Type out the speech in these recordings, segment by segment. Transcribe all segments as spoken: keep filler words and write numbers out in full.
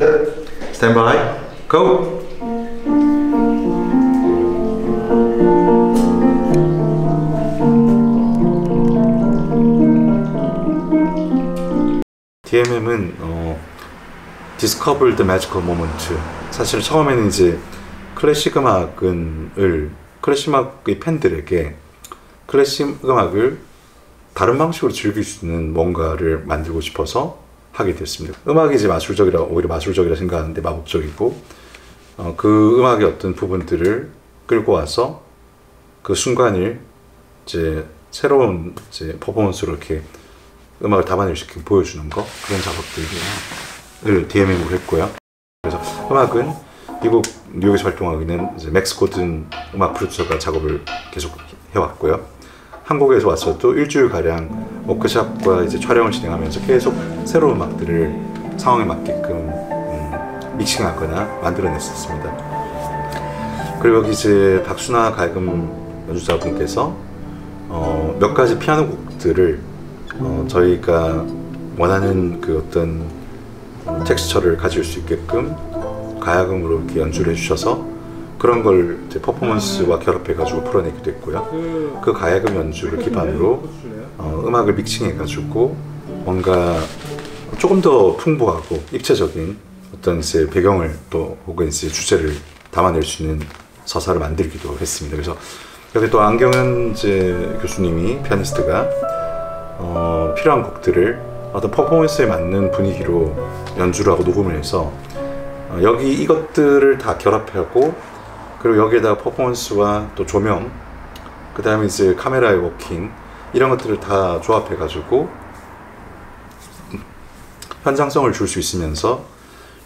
Stand by. Go. 디엠엠은 어, Discover the Magical Moment. 사실 처음에는 이제 클래식 음악을 클래식 음악의 팬들에게 클래식 음악을 다른 방식으로 즐길 수 있는 뭔가를 만들고 싶어서 하게 됐습니다. 음악이 이제 마술적이라 오히려 마술적이라 생각하는데 마법적이고 어, 그 음악의 어떤 부분들을 끌고 와서 그 순간을 이제 새로운 이제 퍼포먼스로 이렇게 음악을 담아낼 수 있게 보여주는 거 그런 작업들을 디엠엠으로 했고요. 그래서 음악은 미국 뉴욕에서 활동하고 있는 이제 맥스 고든 음악 프로듀서가 작업을 계속 해왔고요. 한국에서 왔어도 일주일 가량 워크샵과 이제 촬영을 진행하면서 계속 새로운 음악들을 상황에 맞게끔 음, 믹싱하거나 만들어냈었습니다. 그리고 여기 이제 박순아 가야금 연주자분께서 어, 몇 가지 피아노 곡들을 어, 저희가 원하는 그 어떤 텍스처를 가질 수 있게끔 가야금으로 이렇게 연주를 해주셔서 그런 걸 이제 퍼포먼스와 결합해가지고 풀어내기도 했고요. 그 가야금 연주를 기반으로 어, 음악을 믹싱해가지고 뭔가 조금 더 풍부하고 입체적인 어떤 이제 배경을 또 혹은 이제 주제를 담아낼 수 있는 서사를 만들기도 했습니다. 그래서 여기 또 안경현 이제 교수님이 피아니스트가 어, 필요한 곡들을 어떤 퍼포먼스에 맞는 분위기로 연주를 하고 녹음을 해서 어, 여기 이것들을 다 결합하고 그리고 여기에다가 퍼포먼스와 또 조명 그 다음에 이제 카메라의 워킹 이런 것들을 다 조합해 가지고 현장성을 줄 수 있으면서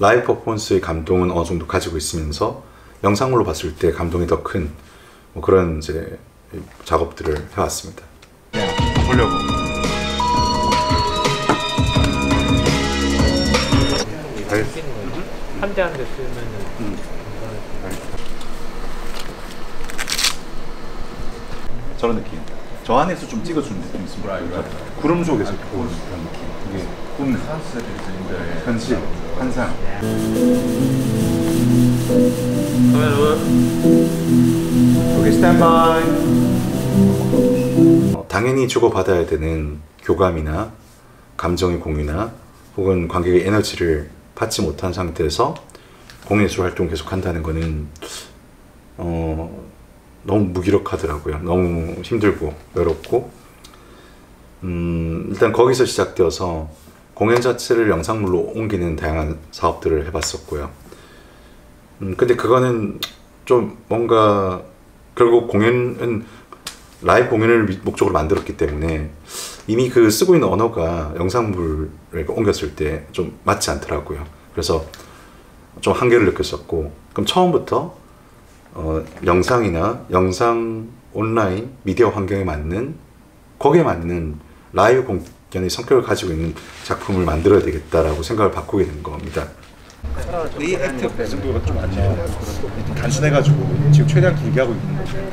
라이브 퍼포먼스의 감동은 어느 정도 가지고 있으면서 영상물로 봤을 때 감동이 더 큰 뭐 그런 이제 작업들을 해왔습니다. 네, 보려고. 한 대 한 대 쓰면은 음. 저런 느낌. 저 안에서 좀 찍어주는 느낌이 있습니다. 구름 속에서 보는 그런 느낌. 이게 꿈, 현실, 환상. 여기 스탠바이. 어, 당연히 주고받아야 되는 교감이나 감정의 공유나 혹은 관객의 에너지를 받지 못한 상태에서 공예술 활동 계속한다는 거는 어, 너무 무기력하더라고요. 너무 힘들고 외롭고 음, 일단 거기서 시작되어서 공연 자체를 영상물로 옮기는 다양한 사업들을 해봤었고요. 음, 근데 그거는 좀 뭔가 결국 공연은 라이브 공연을 목적으로 만들었기 때문에 이미 그 쓰고 있는 언어가 영상물을 옮겼을 때 좀 맞지 않더라고요. 그래서 좀 한계를 느꼈었고 그럼 처음부터 어, 영상이나 영상 온라인 미디어 환경에 맞는 거기에 맞는 라이브 공연의 성격을 가지고 있는 작품을 만들어야 되겠다라고 생각을 바꾸게 된 겁니다. 이 액트 그 정도가 좀 안 돼요. 단순해가지고 지금 최대한 길게 하고 있는 거예요.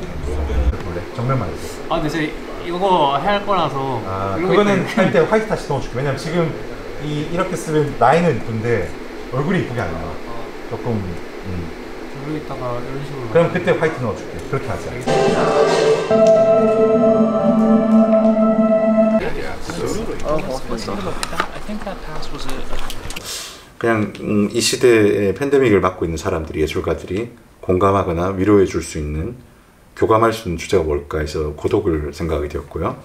정면만 해도. 아, 근데 제가 이거 할 거라서. 아, 그거는 할 때 화이트 다시 넣어줄게. 왜냐면 지금 이, 이렇게 쓰면 라인은 이쁜데 얼굴이 이쁘게 안 나와. 조금. 음. 모르겠다가 이런 식으로. 그럼 그때 화이트 넣어줄게. 그렇게 하자. 그냥 음, 이 시대의 팬데믹을 맡고 있는 사람들이, 예술가들이 공감하거나 위로해 줄 수 있는, 교감할 수 있는 주제가 뭘까 해서 고독을 생각하게 되었고요.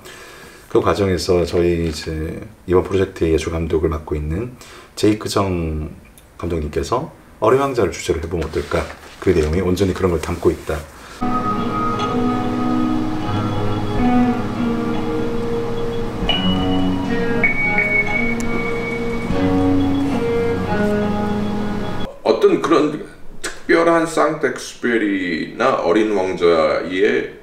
그 과정에서 저희 이제 이번 프로젝트의 예술 감독을 맡고 있는 제이크 정 감독님께서 어린 왕자를 주제로 해보면 어떨까, 그 내용이 온전히 그런 걸 담고 있다. 어떤 그런 특별한 상트엑스페리나 어린 왕자의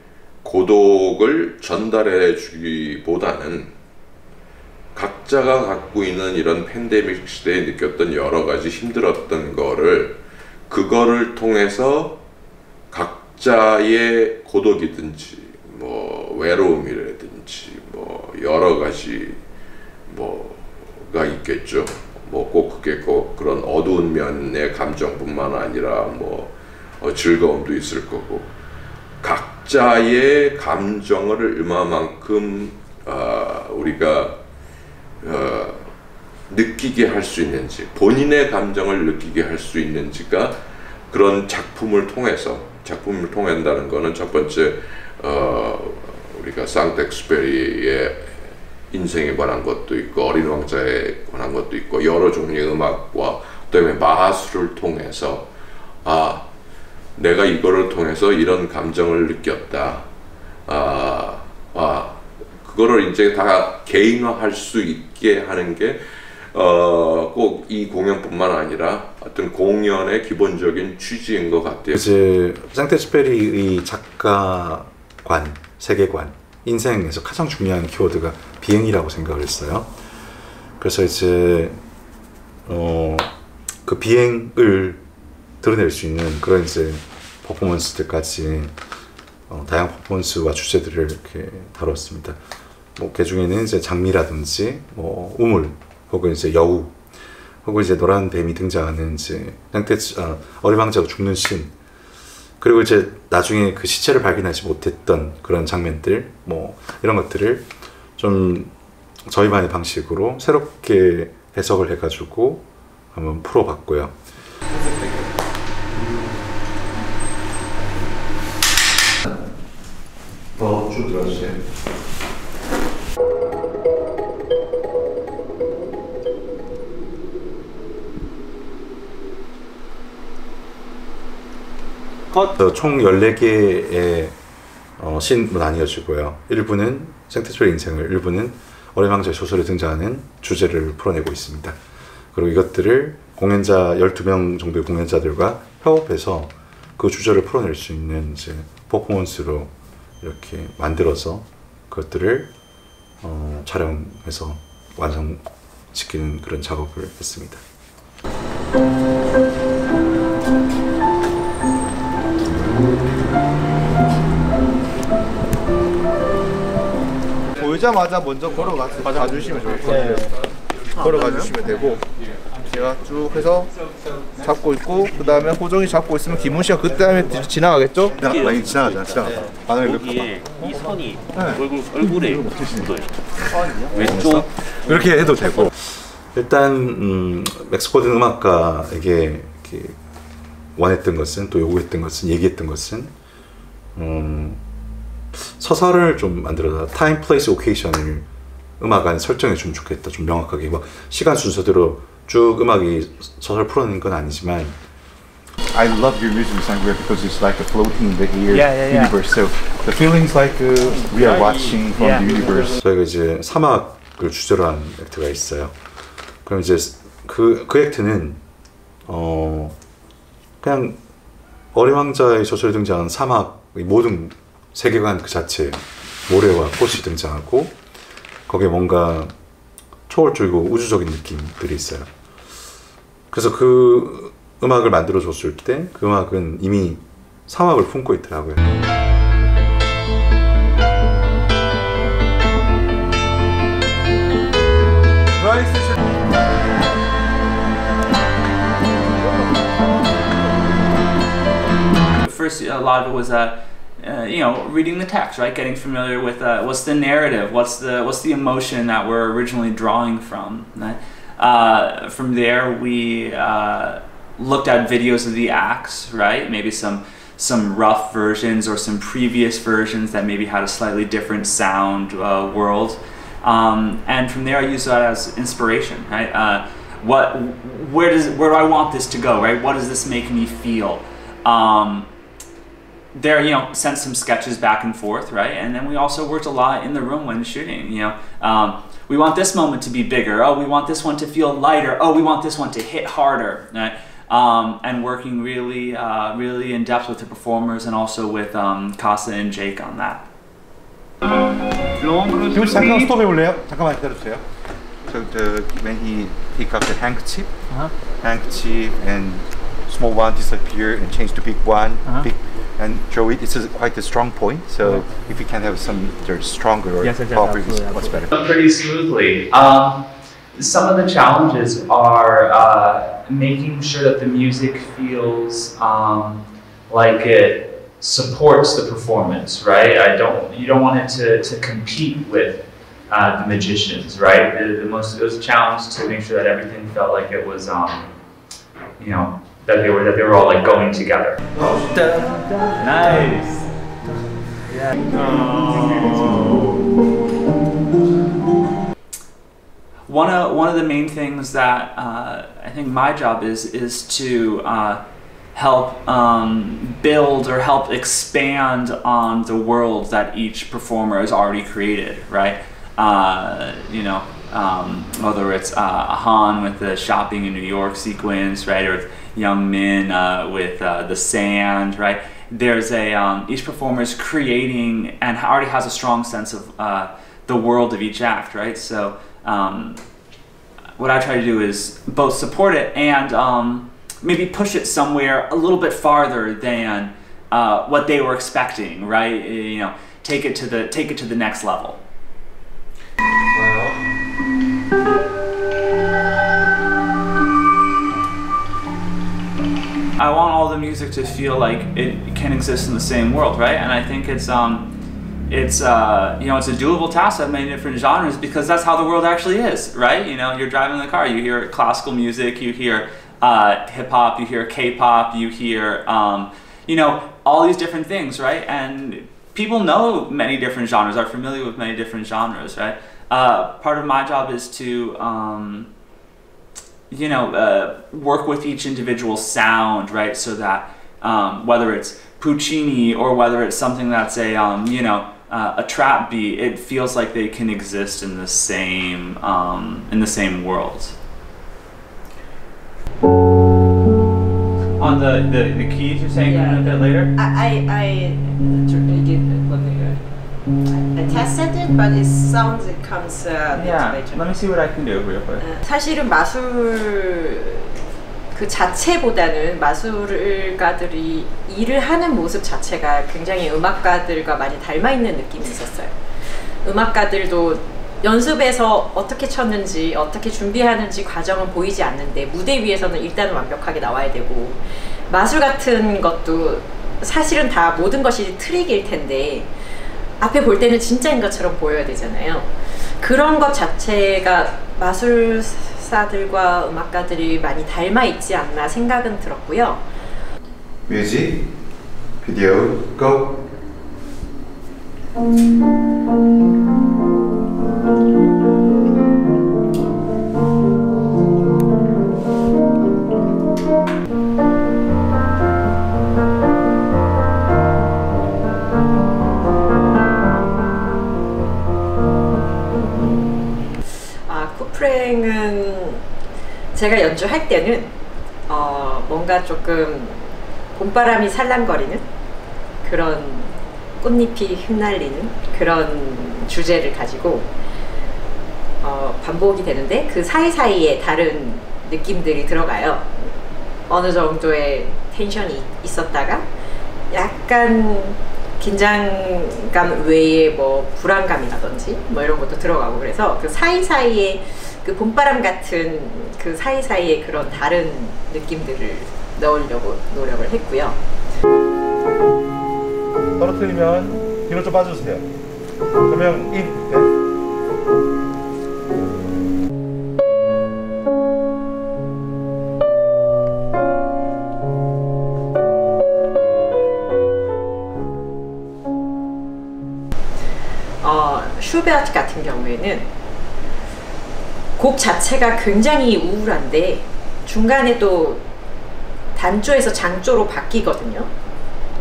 고독을 전달해 주기보다는 각자가 갖고 있는 이런 팬데믹 시대에 느꼈던 여러 가지 힘들었던 거를, 그거를 통해서 각자의 고독이든지 뭐 외로움이라든지 뭐 여러 가지 뭐가 있겠죠. 뭐 꼭 그게 꼭 그런 어두운 면의 감정뿐만 아니라 뭐 어 즐거움도 있을 거고, 각자의 감정을 얼마만큼 어 우리가 어 느끼게 할 수 있는지, 본인의 감정을 느끼게 할 수 있는지가 그런 작품을 통해서 작품을 통한다는 거는 첫 번째 어, 우리가 상텍스페리의 인생에 관한 것도 있고 어린 왕자에 관한 것도 있고 여러 종류의 음악과 그다음에 마술을 통해서 아 내가 이거를 통해서 이런 감정을 느꼈다 아, 아 그거를 이제 다 개인화할 수 있게 하는 게 어, 꼭 이 공연뿐만 아니라 어떤 공연의 기본적인 취지인 것 같아요. 이제 상텍스페리의 작가관, 세계관, 인생에서 가장 중요한 키워드가 비행이라고 생각을 했어요. 그래서 이제 어, 그 비행을 드러낼 수 있는 그런 이제 퍼포먼스들까지 어, 다양한 퍼포먼스와 주제들을 이렇게 다뤘습니다. 뭐 그 중에는 이제 장미라든지 뭐 우물 혹은 이제 여우, 혹은 이제 노란 뱀이 등장하는 이제 상테츠, 아, 어린 왕자가 죽는 씬, 그리고 이제 나중에 그 시체를 발견하지 못했던 그런 장면들, 뭐 이런 것들을 좀 저희만의 방식으로 새롭게 해석을 해가지고 한번 풀어봤고요. 더 쭉 들어주세요. 컷. 총 열네 개의 어, 씬으로 나뉘어지고요. 일부는 생태초의 인생을, 일부는 어린 왕자의 소설에 등장하는 주제를 풀어내고 있습니다. 그리고 이것들을 공연자 열두 명 정도의 공연자들과 협업해서 그 주제를 풀어낼 수 있는 이제 퍼포먼스로 이렇게 만들어서 그것들을 어, 촬영해서 완성시키는 그런 작업을 했습니다. 보자마자 먼저 걸어가서 봐주시면 좋을 것 같아요. 걸어가주시면 되고 제가 쭉 해서 잡고 있고 그 다음에 호정이 잡고 있으면 김훈 씨가 그 다음에 지나가겠죠? 많이 지나가잖아. 지나가. 여기에 이 선이 얼굴, 얼굴에 묻어요. 왼쪽 이렇게 해도 되고 일단 음, 맥스 고든 음악가에게 이렇게 원했던 것은 또 요구했던 것은 얘기했던 것은 음, 서사를 좀 만들어라. 타임, 플레이스, 오케이션을 음악 안에 설정해 주면 좋겠다. 좀 명확하게 막 시간 순서대로 쭉 음악이 서사를 풀어내는 건 아니지만 I love your music in Sangria because it's like a floating in the air yeah, yeah, yeah. universe. So the feeling's like uh, we are watching from yeah. the universe. 저희가 이제 사막을 주제로 한 액트가 있어요. 그럼 이제 그, 그 액트는 어 그냥 어린 왕자의 소설에 등장한 사막의 모든 세계관 그 자체에 모래와 꽃이 등장하고 거기에 뭔가 초월적이고 우주적인 느낌들이 있어요. 그래서 그 음악을 만들어 줬을 때 그 음악은 이미 사막을 품고 있더라고요. First, a lot of it was that Uh, you know, reading the text, right? Getting familiar with uh, what's the narrative, what's the what's the emotion that we're originally drawing from. Right? Uh, from there, we uh, looked at videos of the acts, right? Maybe some some rough versions or some previous versions that maybe had a slightly different sound uh, world. Um, and from there, I used that as inspiration, right? Uh, what where does where do I want this to go, right? What does this make me feel? Um, There, you know, sent some sketches back and forth, right? And then we also worked a lot in the room when shooting, you know. Um, we want this moment to be bigger. Oh, we want this one to feel lighter. Oh, we want this one to hit harder, right? Um, and working really, uh, really in depth with the performers and also with um, Casa and Jake on that. Can we 잠깐 스톱해볼래요? 잠깐만 기다려주세요. So the, when he picked up the handkerchief, uh-huh. handkerchief and small one disappear and change to big one, uh-huh. big. And Joey, it's a, quite a strong point, so right. if you can have some that are stronger or yes, yes, yes, absolutely, absolutely. What's better? Pretty smoothly. Um, Some of the challenges are uh, making sure that the music feels um, like it supports the performance, right? I don't, you don't want it to, to compete with uh, the magicians, right? The, the most, it was a challenge to make sure that everything felt like it was, um, you know, that they were that they were all like going together. Nice. Yeah. Oh. One of one of the main things that uh, I think my job is is to uh, help um, build or help expand on the world that each performer has already created, right? Uh, you know, um, whether it's uh, Ahn with the shopping in New York sequence, right, or it's Youngmin uh, with uh, the sand, right? There's a um, each performer is creating and already has a strong sense of uh, the world of each act, right? So um, what I try to do is both support it and um, maybe push it somewhere a little bit farther than uh, what they were expecting, right? You know, take it to the take it to the next level. I want all the music to feel like it can exist in the same world, right? And I think it's, um, it's uh, you know, it's a doable task of many different genres because that's how the world actually is, right? You know, you're driving in the car, you hear classical music, you hear uh, hip hop, you hear K-pop, you hear, um, you know, all these different things, right? And people know many different genres, are familiar with many different genres, right? Uh, part of my job is to, um, you know, uh, work with each individual sound, right? So that um, whether it's Puccini or whether it's something that's a, um, you know, uh, a trap beat, it feels like they can exist in the same, um, in the same world. On the, the, the keys you're saying yeah. a bit later? I, I, I did I tested it, but it's sounds it comes uh, yeah. later. Let me see what I can do real quick. 사실은 마술 그 자체보다는 마술가들이 일을 하는 모습 자체가 굉장히 음악가들과 많이 닮아 있는 느낌이 있었어요. 음악가들도 연습에서 어떻게 쳤는지, 어떻게 준비하는지 과정은 보이지 않는데 무대 위에서는 일단은 완벽하게 나와야 되고 마술 같은 것도 사실은 다 모든 것이 트릭일 텐데. 앞에 볼 때는 진짜인 것처럼 보여야 되잖아요. 그런 것 자체가 마술사들과 음악가들이 많이 닮아 있지 않나 생각은 들었고요. 뮤직, 비디오, 고! 제가 연주할 때는 어 뭔가 조금 봄바람이 살랑거리는 그런 꽃잎이 흩날리는 그런 주제를 가지고 어 반복이 되는데 그 사이사이에 다른 느낌들이 들어가요. 어느 정도의 텐션이 있었다가 약간 긴장감 외에 뭐 불안감이라든지 뭐 이런 것도 들어가고 그래서 그 사이사이에 그 봄바람 같은 그 사이사이에 그런 다른 느낌들을 넣으려고 노력을 했고요. 떨어뜨리면 뒤로 좀 빠져주세요. 그러면 이 네. 어, 슈베르트 같은 경우에는 곡 자체가 굉장히 우울한데 중간에 또 단조에서 장조로 바뀌거든요.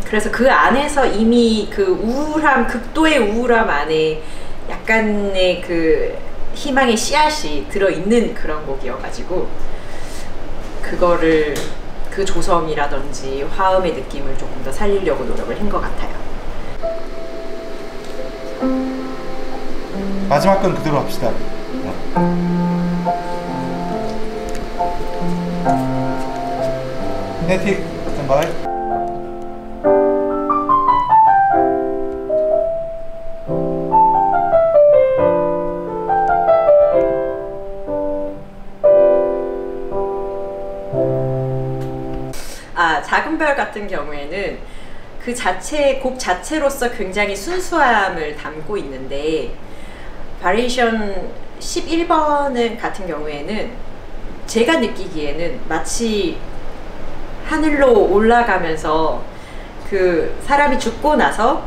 그래서 그 안에서 이미 그 우울함, 극도의 우울함 안에 약간의 그 희망의 씨앗이 들어있는 그런 곡이어가지고 그거를 그 조성이라든지 화음의 느낌을 조금 더 살리려고 노력을 한 것 같아요. 마지막 건 그대로 합시다. 네틱 스탠바이. 아, 작은 별 같은 경우에는 그 자체, 곡 자체로서 굉장히 순수함을 담고 있는데 바리에이션 십일 번 같은 경우에는 제가 느끼기에는 마치 하늘로 올라가면서 그 사람이 죽고 나서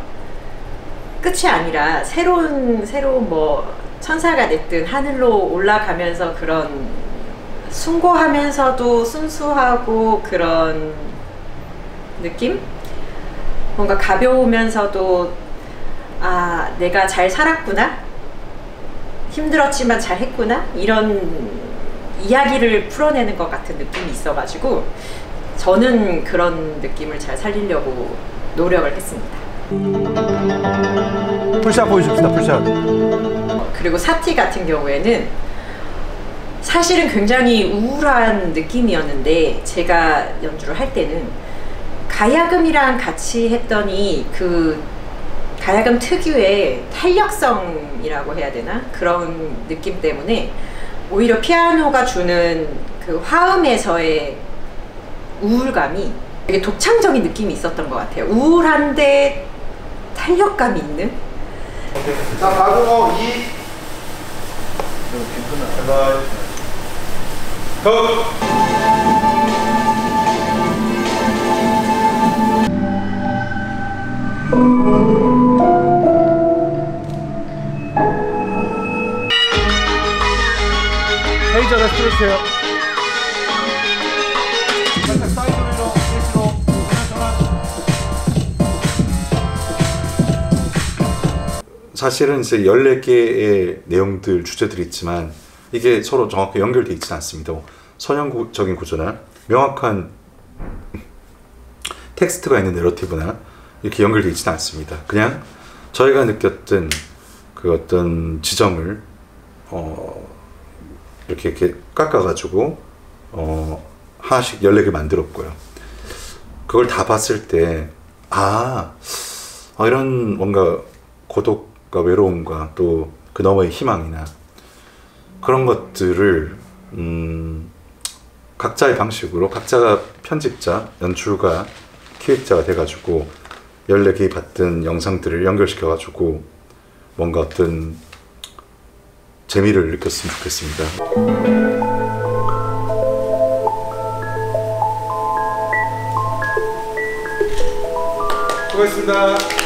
끝이 아니라 새로운 새로운 뭐 천사가 됐든 하늘로 올라가면서 그런 숭고하면서도 순수하고 그런 느낌? 뭔가 가벼우면서도 아, 내가 잘 살았구나? 힘들었지만 잘 했구나? 이런 이야기를 풀어내는 것 같은 느낌이 있어가지고 저는 그런 느낌을 잘 살리려고 노력을 했습니다. 풀샷 보여줍시다. 풀샷. 그리고 사티 같은 경우에는 사실은 굉장히 우울한 느낌이었는데 제가 연주를 할 때는 가야금이랑 같이 했더니 그 가야금 특유의 탄력성이라고 해야 되나? 그런 느낌 때문에 오히려 피아노가 주는 그 화음에서의 우울감이 되게 독창적인 느낌이 있었던 것 같아요. 우울한데 탄력감이 있는? 자, 가구모 이 헤이저 레스 틀어주세요. 사실은 이제 열네 개의 내용들, 주제들이 있지만 이게 서로 정확히 연결되어 있지는 않습니다. 선형적인 구조나 명확한 텍스트가 있는 내러티브나 이렇게 연결되어 있지는 않습니다. 그냥 저희가 느꼈던 그 어떤 지점을 어 이렇게 이렇게 깎아가지고 어 하나씩 열네 개 만들었고요. 그걸 다 봤을 때 아, 아 이런 뭔가 고독과 외로움과 또 그 너머의 희망이나 그런 것들을 음, 각자의 방식으로 각자가 편집자, 연출가, 기획자가 돼가지고 열네 개 봤던 영상들을 연결시켜가지고 뭔가 어떤 재미를 느꼈으면 좋겠습니다. 수고하셨습니다.